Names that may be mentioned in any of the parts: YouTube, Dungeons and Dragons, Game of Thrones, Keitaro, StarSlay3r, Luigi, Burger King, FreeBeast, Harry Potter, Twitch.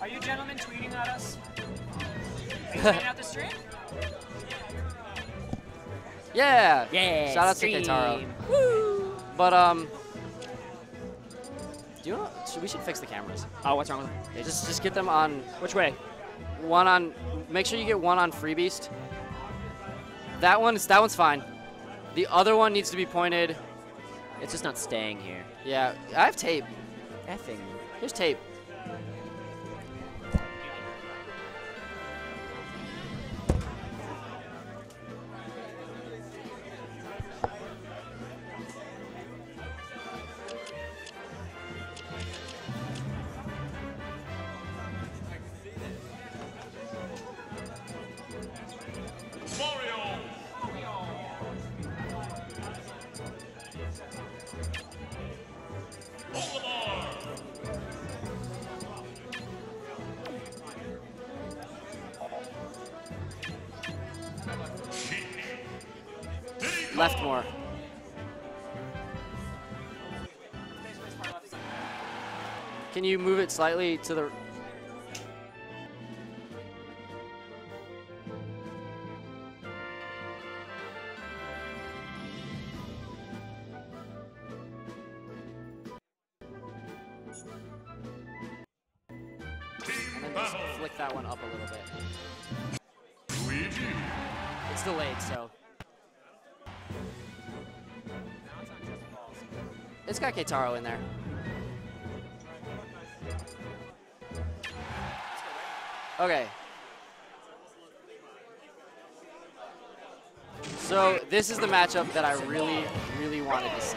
Are you gentlemen tweeting at us? Are you tweeting out the stream? Yeah. Yeah. Shout out stream. To Keitaro. Woo. But do you know? We should fix the cameras. Oh, what's wrong with them? Yeah, just get them on. Which way? One on. Make sure you get one on FreeBeast. That one's fine. The other one needs to be pointed. It's just not staying here. Yeah, I have tape. Effing. Here's tape. Left more. Can you move it slightly to the... And then just flick that one up a little bit. Luigi. It's delayed, so... It's got Keitaro in there. Okay. So this is the matchup that I really, really wanted to see.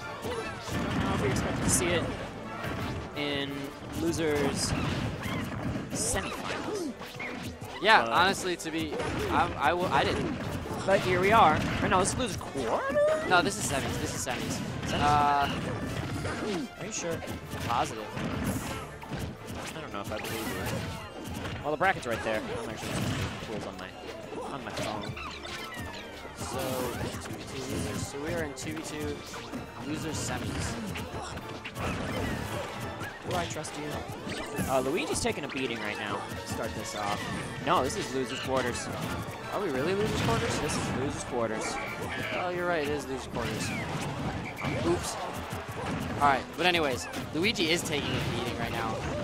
I don't know if we expected to see it in losers semifinals. Yeah, honestly, to be, I didn't. But here we are. Or no, it's losers quarter. No, this is semis. This is semis. Are you sure? Positive. I don't know if I believe you. Well, the bracket's right there. I'm actually tools on my phone. So 2v2 losers. So we are in 2v2 loser semis. Do I trust you? Luigi's taking a beating right now. Start this off. No, this is losers quarters. Are we really losers quarters? This is losers quarters. Oh, you're right. It is losers quarters. Oops. All right, but anyways, Luigi is taking a beating right now.